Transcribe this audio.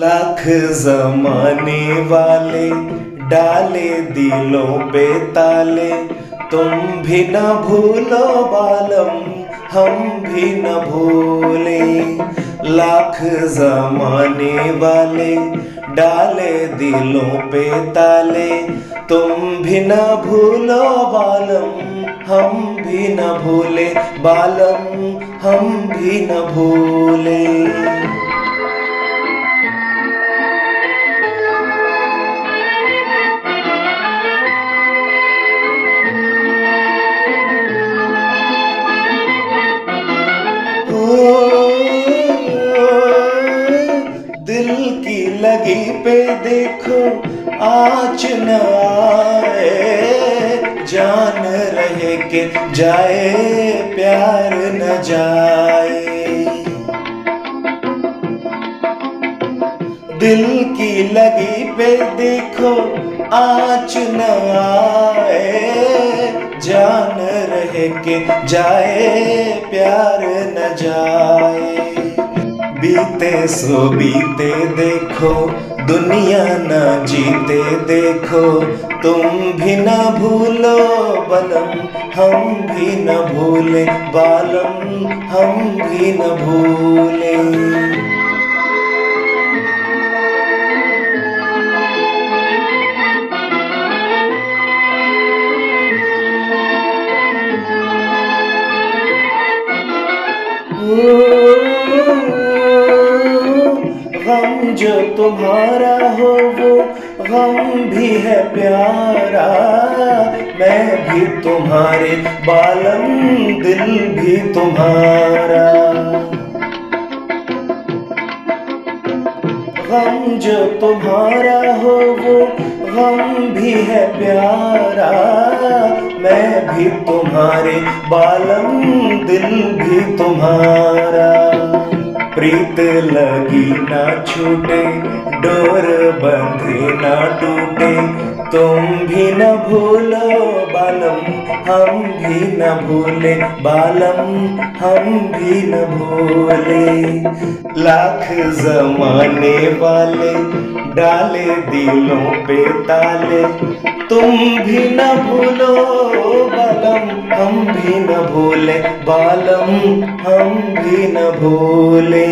लाख जमाने वाले डाले दिलों पे ताले, तुम भी न भूलो बालम हम भी न भूले। लाख जमाने वाले डाले दिलों पे ताले, तुम भी न भूलो बालम हम भी न भूले, बालम हम भी न भूले। लगी पे देखो आँच न आए, जान रहे के जाए प्यार न जाए। दिल की लगी पे देखो आँच न आए, जान रहे के जाए प्यार न जाए। बीते सो बीते देखो दुनिया ना जीते देखो, तुम भी ना भूलो बलम हम भी न भूले, बालम हम भी न भूले। गम जो तुम्हारा हो वो गम भी है प्यारा, मैं भी तुम्हारे बालम दिल भी तुम्हारा। गम जो तुम्हारा हो वो गम भी है प्यारा, मैं भी तुम्हारे बालम दिल भी तुम्हारा। प्रीत लगी ना छूटे डोर बंधे ना टूटे, तुम भी न भूलो बालम हम भी न भूले, बालम हम भी न भूले। लाख जमाने वाले डाले दिलों पे ताले, तुम भी न भूलो बालम हम भी न भूले, बालम हम भी न भूले।